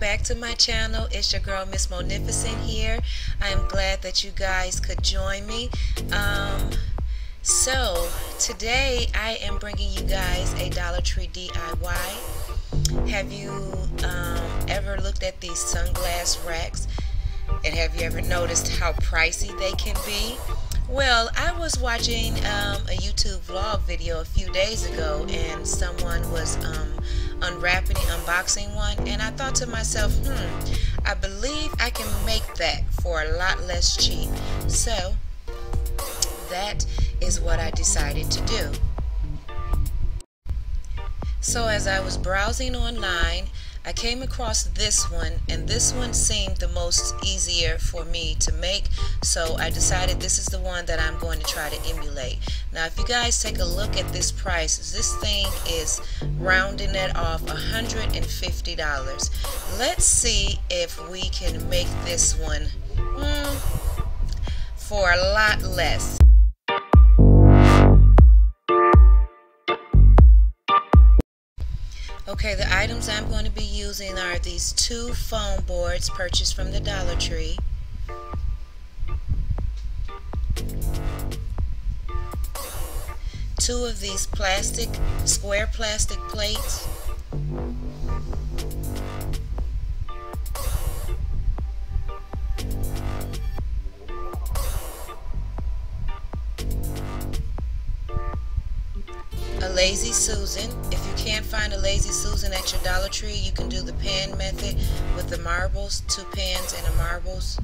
back to my channel. It's your girl Miss Monificent here. I am glad that you guys could join me. So today I am bringing you guys a Dollar Tree DIY. Have you ever looked at these sunglass racks, and have you ever noticed how pricey they can be? Well, I was watching a YouTube vlog video a few days ago, and someone was unboxing one, and I thought to myself, I believe I can make that for a lot less cheap. So that is what I decided to do. So as I was browsing online, I came across this one, and this one seemed the most easier for me to make, so I decided this is the one that I'm going to try to emulate. Now if you guys take a look at this price, this thing is rounding it off $150. Let's see if we can make this one for a lot less. Okay, the items I'm going to be using are these two foam boards purchased from the Dollar Tree. Two of these square plastic plates. Lazy Susan. If you can't find a Lazy Susan at your Dollar Tree, you can do the pan method with the marbles, two pans and a marbles.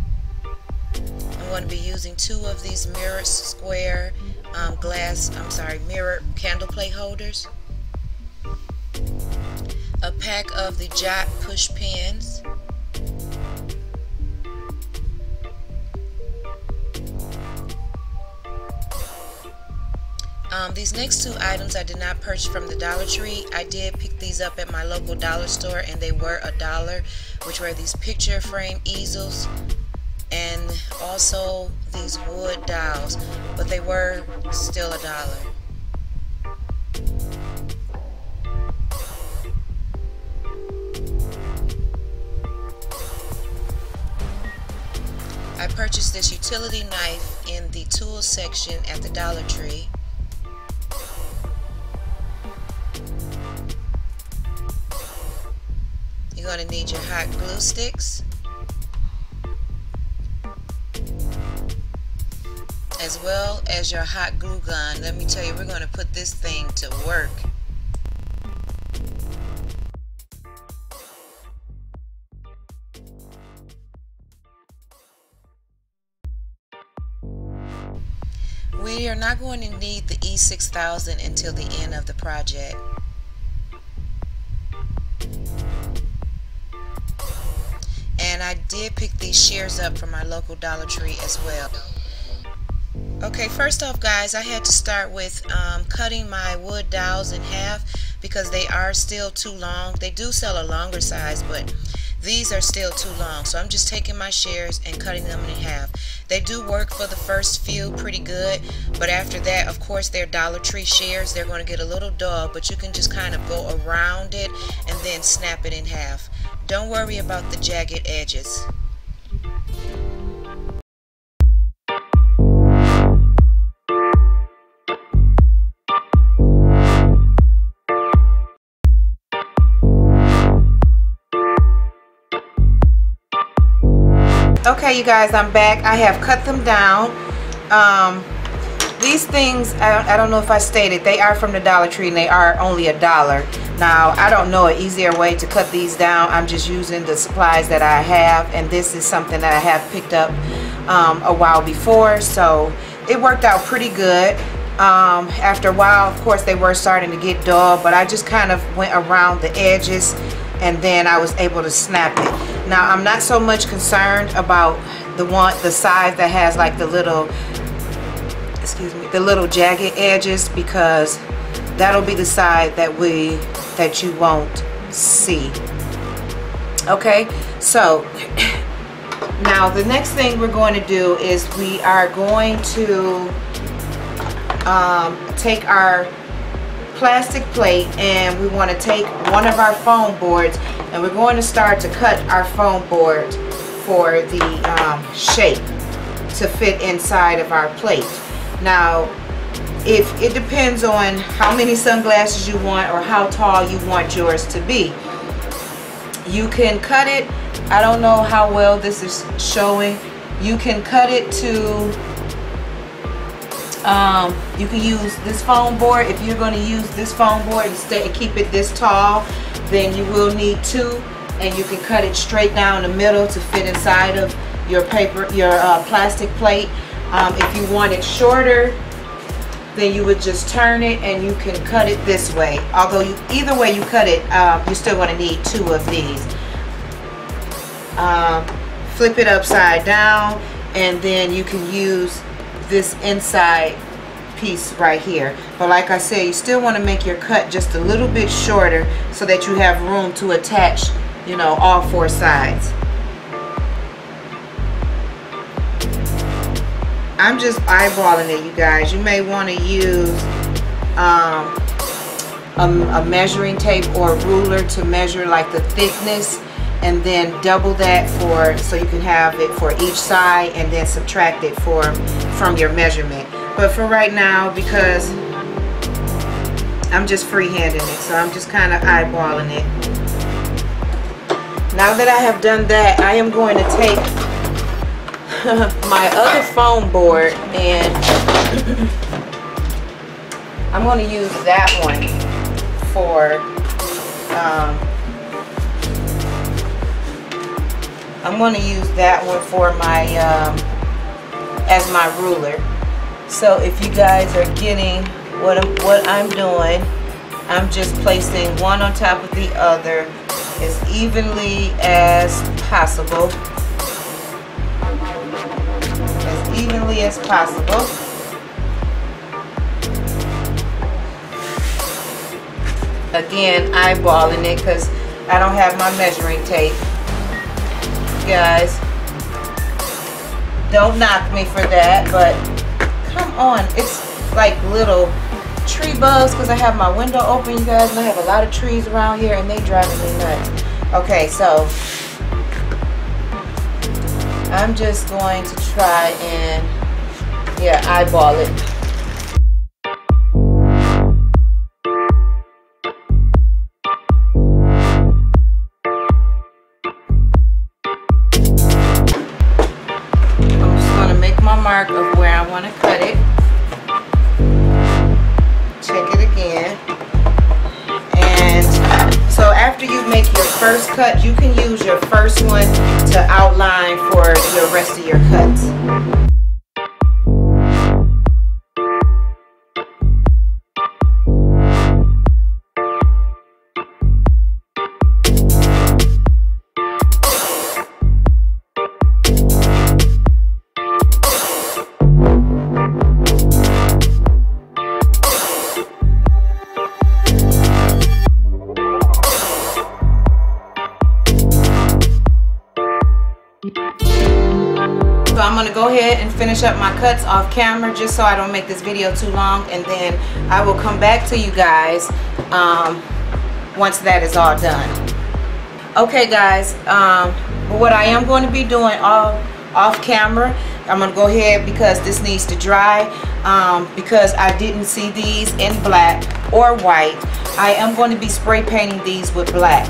I'm going to be using two of these mirrored square mirrored candle plate holders. A pack of the Jot push pins. These next two items I did not purchase from the Dollar Tree. I did pick these up at my local dollar store, and they were $1, which were these picture frame easels and also these wood dowels, but they were still $1. I purchased this utility knife in the tool section at the Dollar Tree. You're going to need your hot glue sticks, as well as your hot glue gun. Let me tell you, we're going to put this thing to work. We are not going to need the E6000 until the end of the project. And I did pick these shears up from my local Dollar Tree as well. Okay, first off guys, I had to start with cutting my wood dowels in half because they are still too long. They do sell a longer size, but these are still too long. So I'm just taking my shears and cutting them in half. They do work for the first few pretty good, but after that, of course, they're Dollar Tree shears. They're going to get a little dull, but you can just kind of go around it and then snap it in half. Don't worry about the jagged edges. Okay, you guys, I'm back. I have cut them down. These things, I don't know if I stated, they are from the Dollar Tree and they are only $1. Now, I don't know an easier way to cut these down. I'm just using the supplies that I have, and this is something that I have picked up a while before, so it worked out pretty good. After a while, of course, they were starting to get dull, but I just kind of went around the edges, and then I was able to snap it. Now, I'm not so much concerned about the size that has like the little, excuse me, the little jagged edges, because that'll be the side that you won't see. Okay, so now the next thing we're going to do is we are going to take our plastic plate, and we want to take one of our foam boards, and we're going to start to cut our foam board for the shape to fit inside of our plate. Now, if it depends on how many sunglasses you want or how tall you want yours to be, you can cut it. I don't know how well this is showing. You can cut it to you can use this foam board. If you're going to use this foam board and keep it this tall, then you will need two, and you can cut it straight down the middle to fit inside of your paper, your plastic plate. If you want it shorter, then you would just turn it and you can cut it this way. Although you, either way you cut it, you're still going to need two of these. Flip it upside down, and then you can use this inside piece right here. But like I said, you still want to make your cut just a little bit shorter so that you have room to attach, you know, all four sides. I'm just eyeballing it, you guys. You may want to use a measuring tape or a ruler to measure like the thickness, and then double that for, so you can have it for each side, and then subtract it from your measurement. But for right now, because I'm just freehanding it, so I'm just kind of eyeballing it. Now that I have done that, I am going to take my other foam board, and I'm going to use that one for I'm going to use that one for my as my ruler. So if you guys are getting what I'm doing, I'm just placing one on top of the other as evenly as possible. As evenly as possible. Again, eyeballing it because I don't have my measuring tape. Guys, don't knock me for that, but come on, it's like little tree bugs because I have my window open, you guys, and I have a lot of trees around here and they drive me nuts. Okay, so I'm just going to try and, yeah, eyeball it. Mark of where I want to cut it. Check it again. And so after you make your first cut, you can use your first one to outline for the rest of your cuts. So I'm going to go ahead and finish up my cuts off camera just so I don't make this video too long, and then I will come back to you guys once that is all done. Okay guys, what I am going to be doing off camera, I'm going to go ahead because this needs to dry, because I didn't see these in black or white. I am going to be spray painting these with black.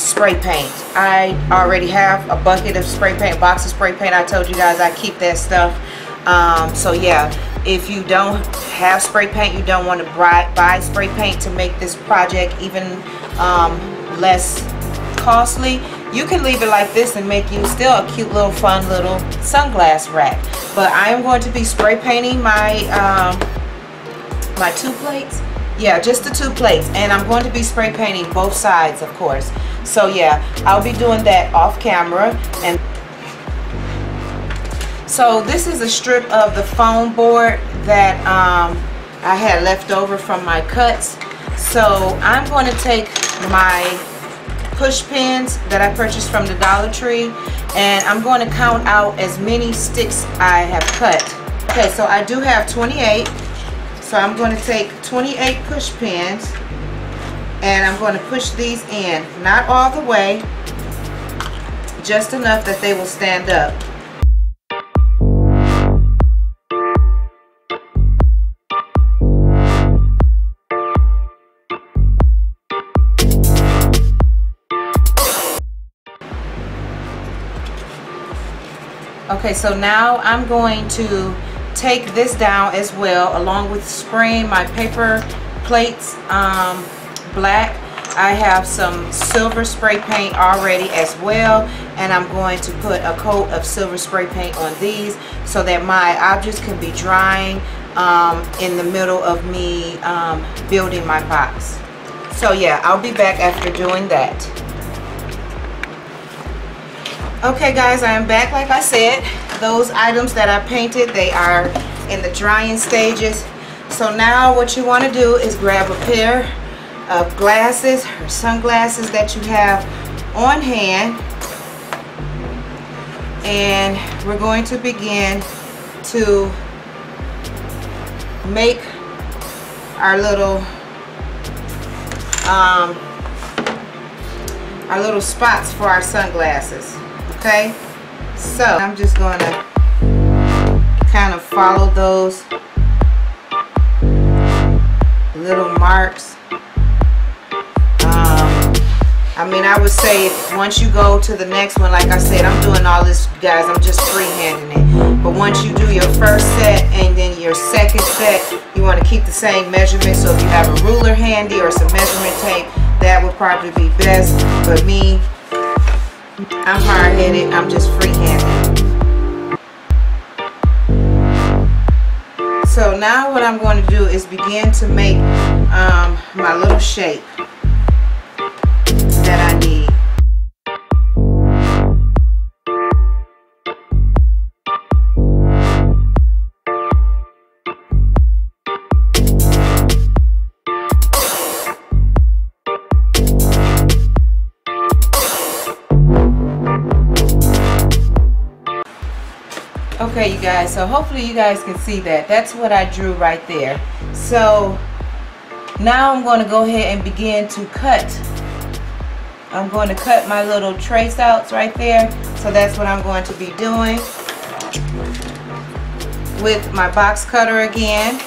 Spray paint. I already have a bucket of spray paint, a box of spray paint. I told you guys I keep that stuff. So yeah, if you don't have spray paint, you don't want to buy spray paint to make this project even less costly, you can leave it like this and make you still a cute little fun little sunglass rack. But I am going to be spray painting my my two plates. Yeah, just the two plates, and I'm going to be spray painting both sides, of course. So yeah, I'll be doing that off camera. And so this is a strip of the foam board that I had left over from my cuts. So I'm going to take my push pins that I purchased from the Dollar Tree, and I'm going to count out as many sticks I have cut. Okay, so I do have 28. So I'm going to take 28 push pins and I'm going to push these in, not all the way, just enough that they will stand up. Okay, so now I'm going to take this down as well, along with spraying my paper plates black. I have some silver spray paint already as well, and I'm going to put a coat of silver spray paint on these so that my objects can be drying in the middle of me building my box. So yeah, I'll be back after doing that. Okay guys, I am back. Like I said, those items that I painted, they are in the drying stages. So now what you want to do is grab a pair of glasses or sunglasses that you have on hand, and we're going to begin to make our little spots for our sunglasses. Okay, so I'm just going to kind of follow those little marks. I mean, I would say once you go to the next one, like I said, I'm doing all this, guys, I'm just freehanding it. But once you do your first set and then your second set, you want to keep the same measurement. So if you have a ruler handy or some measurement tape, that would probably be best. But me, I'm hard-headed, I'm just free-handed. So now what I'm going to do is begin to make my little shape that I need. Okay, you guys, so hopefully you guys can see that. That's what I drew right there. So now I'm going to go ahead and begin to cut. I'm going to cut my little trace outs right there. So that's what I'm going to be doing with my box cutter again.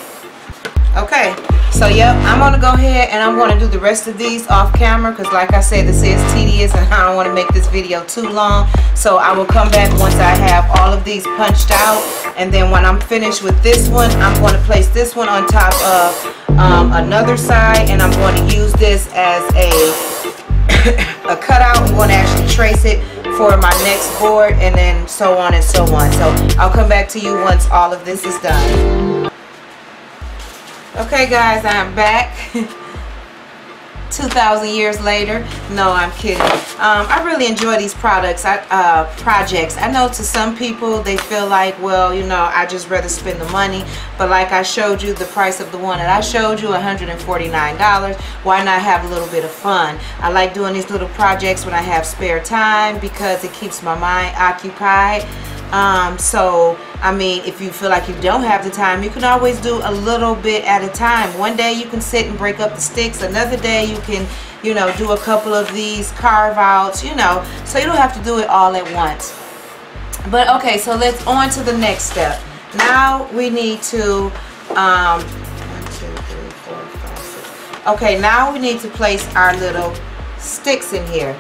Okay, so yep, I'm going to go ahead and I'm going to do the rest of these off camera because like I said, this is tedious and I don't want to make this video too long. So I will come back once I have all of these punched out, and then when I'm finished with this one, I'm going to place this one on top of another side, and I'm going to use this as a cutout. I'm going to actually trace it for my next board, and then so on and so on. So I'll come back to you once all of this is done. Okay guys, I am back. 2,000 years later. No, I'm kidding. I really enjoy these projects. I know to some people they feel like, well, you know, I just rather spend the money, but like I showed you the price of the one that I showed you, $149. Why not have a little bit of fun? I like doing these little projects when I have spare time because it keeps my mind occupied. So I mean, if you feel like you don't have the time, you can always do a little bit at a time. One day you can sit and break up the sticks, another day you can, you know, do a couple of these carve outs, you know, so you don't have to do it all at once. But okay, so let's on to the next step. Now we need to okay, now we need to place our little sticks in here.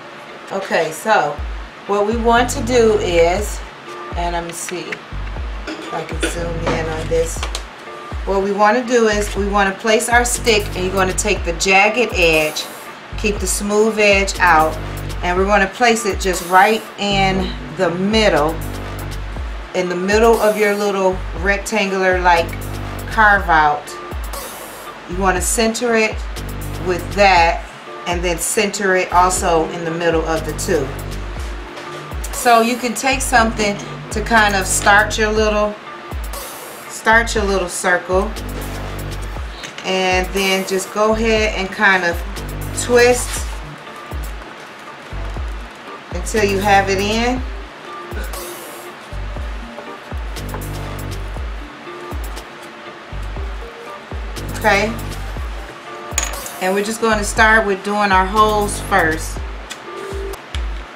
Okay, so what we want to do is, and let me see if I can zoom in on this. What we want to do is we want to place our stick, and you're going to take the jagged edge, keep the smooth edge out, and we're going to place it just right in the middle of your little rectangular like carve out. You want to center it with that, and then center it also in the middle of the two. So you can take something to kind of start your little circle, and then just go ahead and kind of twist until you have it in. okay? And we're just going to start with doing our holes first.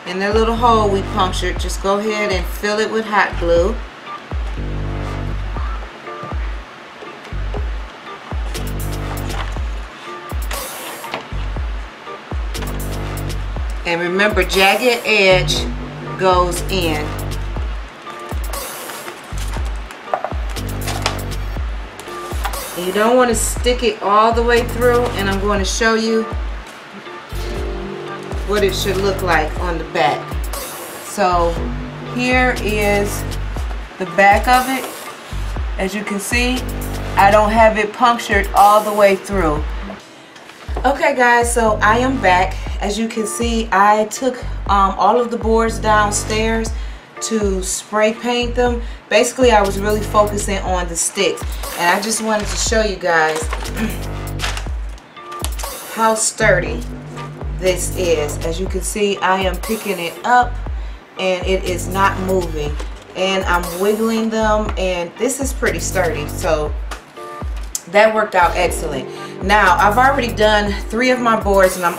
In the little hole we punctured, just go ahead and fill it with hot glue. And remember, jagged edge goes in. You don't want to stick it all the way through, and I'm going to show you what it should look like on the back. So here is the back of it. As you can see, I don't have it punctured all the way through. Okay guys, so I am back. As you can see, I took all of the boards downstairs to spray paint them. Basically, I was really focusing on the sticks, and I just wanted to show you guys how sturdy this is. As you can see, I am picking it up and it is not moving, and I'm wiggling them, and this is pretty sturdy, so that worked out excellent. Now, I've already done 3 of my boards, and I'm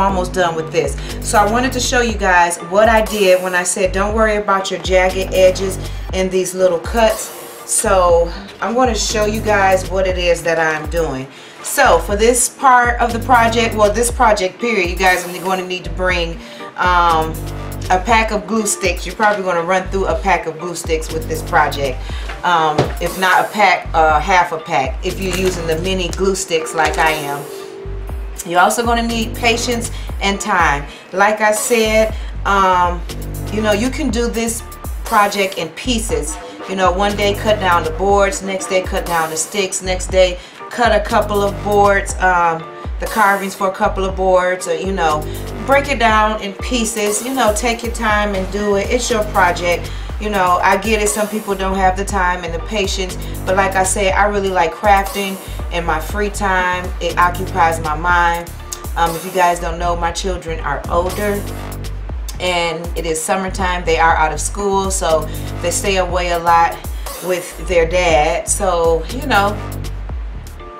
almost done with this. So I wanted to show you guys what I did when I said don't worry about your jagged edges and these little cuts. So I'm going to show you guys what it is that I'm doing. So for this part of the project, well, this project period, you guys are going to need to bring a pack of glue sticks. You're probably going to run through a pack of glue sticks with this project. If not a pack, half a pack, if you're using the mini glue sticks like I am. You're also going to need patience and time. Like I said, you know, you can do this project in pieces. You know, one day cut down the boards, next day cut down the sticks, next day cut a couple of boards, the carvings for a couple of boards, or, you know, break it down in pieces. You know, take your time and do it. It's your project. You know, I get it, some people don't have the time and the patience, but like I said, I really like crafting in my free time. It occupies my mind. If you guys don't know, my children are older, and it is summertime. They are out of school, so they stay away a lot with their dad. So, you know,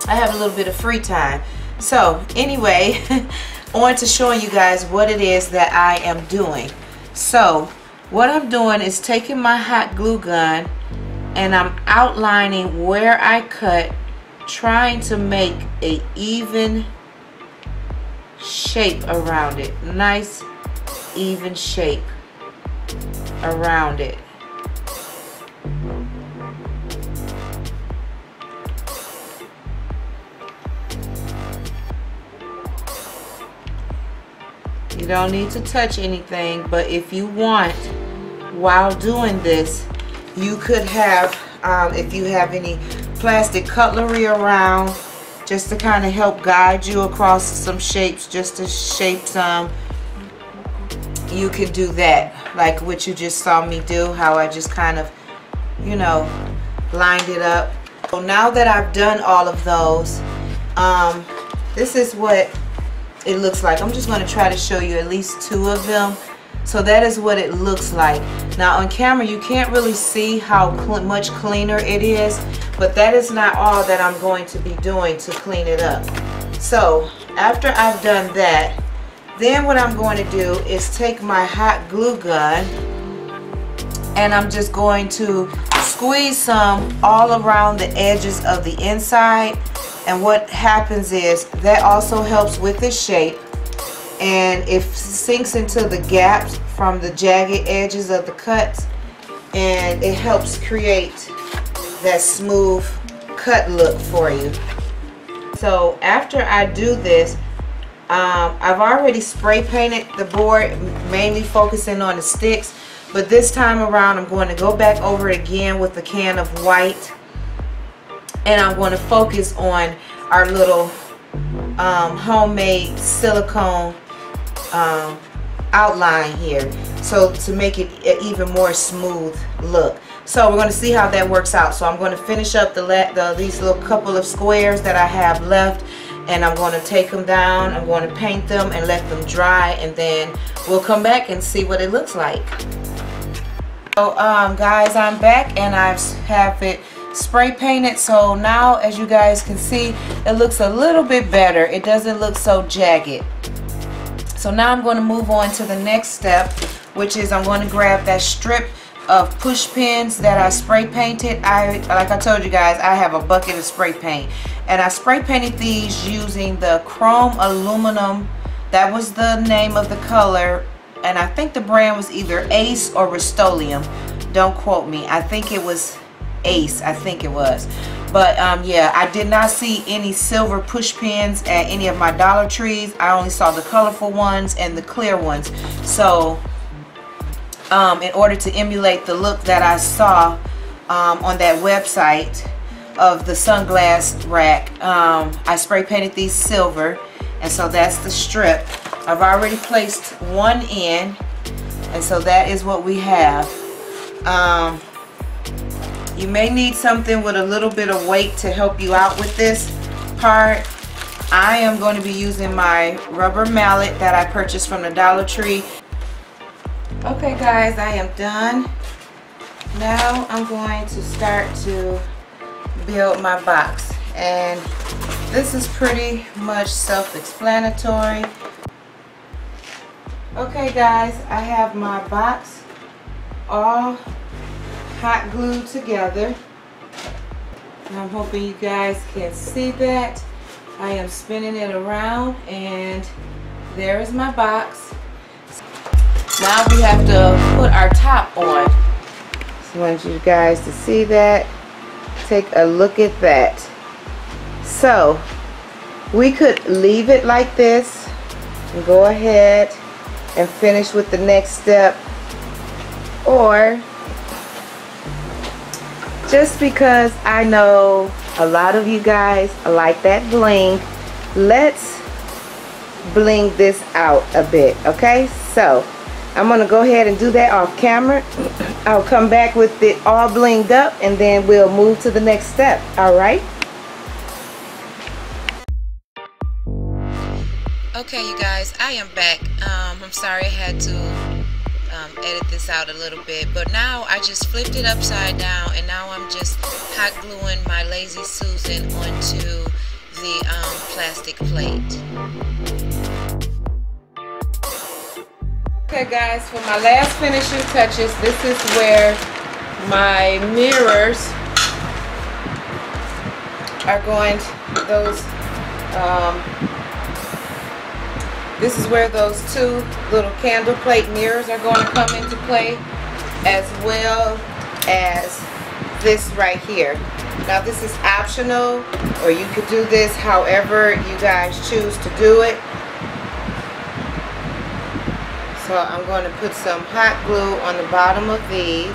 I have a little bit of free time. So anyway, on to showing you guys what it is that I am doing. So what I'm doing is taking my hot glue gun, and I'm outlining where I cut, trying to make an even shape around it. Nice even shape around it. You don't need to touch anything, but if you want, while doing this, you could have, if you have any plastic cutlery around, just to kind of help guide you across some shapes, just to shape some, you could do that, like what you just saw me do, how I just kind of, you know, lined it up. So now that I've done all of those, this is what it looks like. I'm just going to try to show you at least 2 of them. So that is what it looks like. Now on camera you can't really see how much cleaner it is, but that is not all that I'm going to be doing to clean it up. So after I've done that, then what I'm going to do is take my hot glue gun, and I'm just going to squeeze some all around the edges of the inside. And what happens is that also helps with the shape, and it sinks into the gaps from the jagged edges of the cuts, and it helps create that smooth cut look for you. So after I do this, I've already spray painted the board, mainly focusing on the sticks, but this time around I'm going to go back over again with a can of white, and I'm going to focus on our little homemade silicone outline here, so to make it an even more smooth look. So we're going to see how that works out. So I'm going to finish up these little couple of squares that I have left, and I'm going to take them down, I'm going to paint them and let them dry, and then we'll come back and see what it looks like. So guys, I'm back, and I have it spray painted, so now as you guys can see it looks a little bit better. It doesn't look so jagged. So now I'm going to move on to the next step, which is I'm going to grab that strip of push pins that I spray painted. Like I told you guys, I have a bucket of spray paint, and I spray painted these using the chrome aluminum. That was the name of the color, and I think the brand was either Ace or Rust-Oleum. Don't quote me. I think it was Ace. I think it was. But yeah, I did not see any silver push pins at any of my Dollar Trees. I only saw the colorful ones and the clear ones. So in order to emulate the look that I saw on that website of the sunglass rack, I spray painted these silver, and so that's the strip. I've already placed one in, and so that is what we have. You may need something with a little bit of weight to help you out with this part. I am going to be using my rubber mallet that I purchased from the Dollar Tree. Okay guys, I am done. Now I'm going to start to build my box, and this is pretty much self-explanatory. Okay guys, I have my box all hot glued together. I'm hoping you guys can see that. I am spinning it around, and there is my box. Now we have to put our top on. So I want you guys to see that. Take a look at that. So we could leave it like this and go ahead and finish with the next step, or just because I know a lot of you guys like that bling, let's bling this out a bit, okay? So I'm gonna go ahead and do that off camera. I'll come back with it all blinged up, and then we'll move to the next step, all right? Okay, you guys, I am back. I'm sorry I had to edit this out a little bit, but now I just flipped it upside down, and now I'm just hot gluing my Lazy Susan onto the plastic plate. Okay guys, for my last finishing touches, this is where my mirrors are going to, this is where those two little candle plate mirrors are going to come into play, as well as this right here. Now this is optional, or you could do this however you guys choose to do it. So I'm going to put some hot glue on the bottom of these.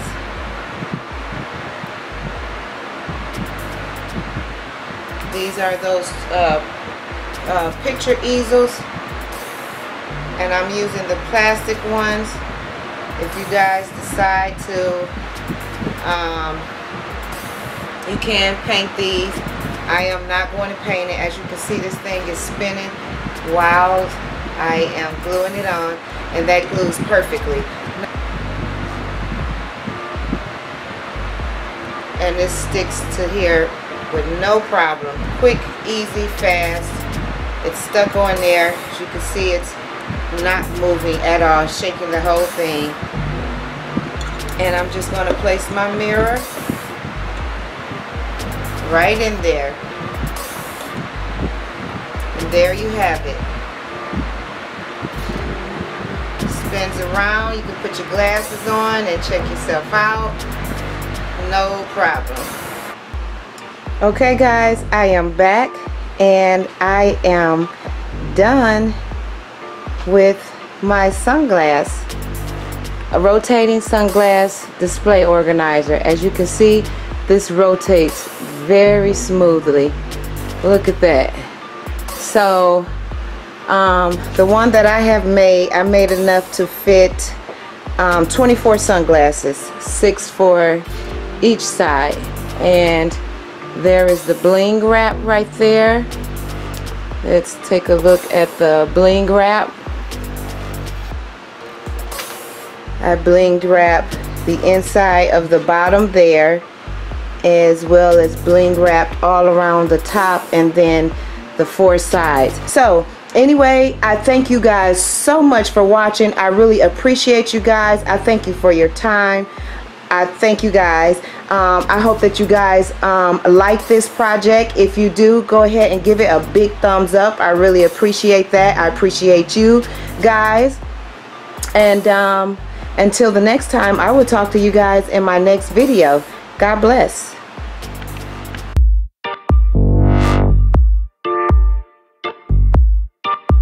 These are those picture easels, and I'm using the plastic ones. If you guys decide to, you can paint these. I am not going to paint it. As you can see, this thing is spinning while I am gluing it on, and that glues perfectly. And this sticks to here with no problem. Quick, easy, fast. It's stuck on there. As you can see, it's not moving at all, shaking the whole thing. And I'm just going to place my mirror right in there, and there you have it. It spins around. You can put your glasses on and check yourself out, no problem. Okay guys, I am back, and I am done with my sunglass, a rotating sunglass display organizer. As you can see, this rotates very smoothly. Look at that. So the one that I have made, I made enough to fit 24 sunglasses, 6 for each side. And there is the bling wrap right there. Let's take a look at the bling wrap. I blinged wrap the inside of the bottom there, as well as bling wrapped all around the top and then the four sides. So anyway, I thank you guys so much for watching. I really appreciate you guys. I thank you for your time. I thank you guys. I hope that you guys like this project. If you do, go ahead and give it a big thumbs up. I really appreciate that. I appreciate you guys. And until the next time, I will talk to you guys in my next video. God bless.